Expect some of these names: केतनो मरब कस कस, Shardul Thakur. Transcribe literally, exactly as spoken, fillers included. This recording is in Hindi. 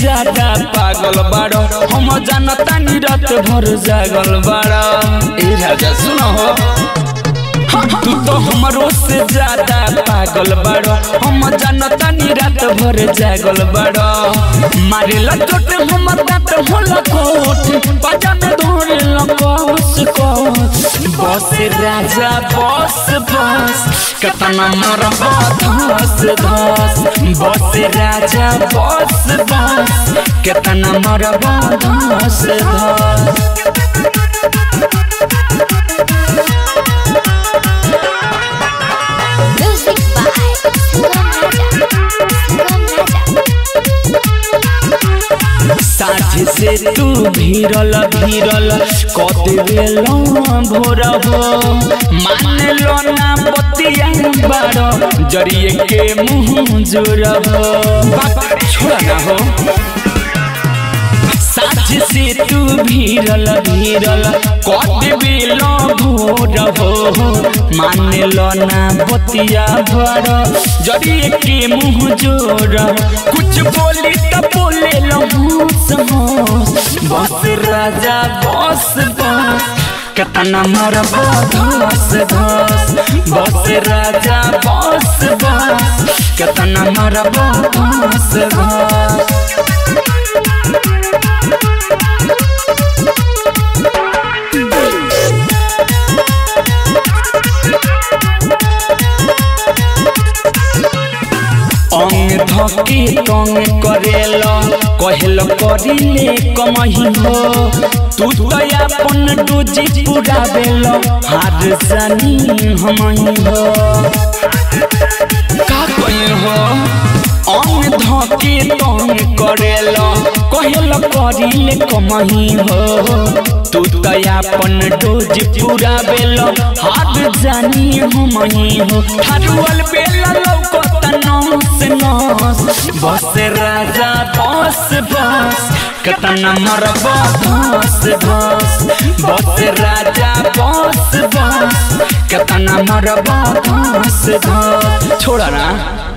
ज्यादा पागल बाड़ो हम जानता नी रात भर जागल बाड़ो। ए राजा सुन हो तू तो हमरो से ज्यादा पागल बाड़ो हम जानता नी रात भर जागल बाड़ो। मारे लटोट हमर दांत होला कोट पाजा में धोरे लकोस कोस बस राजा बस बस केतनो मरब कस कस बस राजा बस बस केतनो मरब कस कस। साझ से तू भीरल भीरल कतलो भोर हो मान लो ना पतिया बारो जरिए के मुँह जोर हो छोड़ा ना हो। साझ से तू भीरल भीरल कतलो भोर हो मान लो ना पतिया बारो जरिए के मुँह जोर कुछ बोली तो बोले लो बस राजा बस बस केतनो मरब कस कस बस राजा बस बस केतनो मरब कस कस। अंग धके कंग करेला कहल करिले कमही हो तू तो अपन डोजी पूरा बेला हार जानी हमही हो का कहीं हो। अंग धके कंग करेला कहल करिले कमही हो तू तो अपन डोजी पूरा बेला हार जानी हमही हो थारुअल बेला लौकता नौस नौस बस राजा बस बस केतनो मरब कस कस बस राजा बस बस केतनो मरब कस कस। छोड़ा ना।